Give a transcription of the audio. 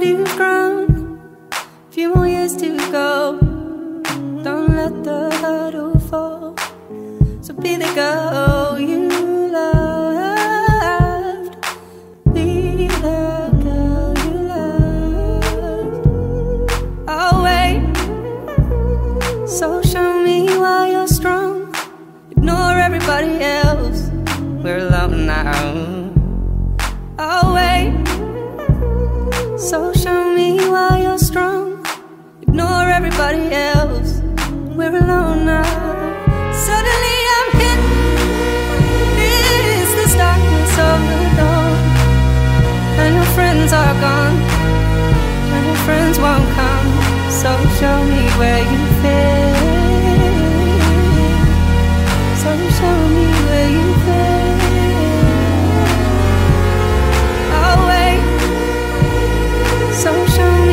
You've grown, few more years to go. Don't let the hurdle fall, so be the girl you loved. Be the girl you loved. Oh wait, so show me why you're strong. Ignore everybody else, we're alone now. Oh wait, so show me why you're strong. Ignore everybody else, we're alone now. Suddenly I'm hidden, it's this darkness of the dawn. And your friends are gone, and your friends won't come. So show me where you fit. So show me where you fit. So show me.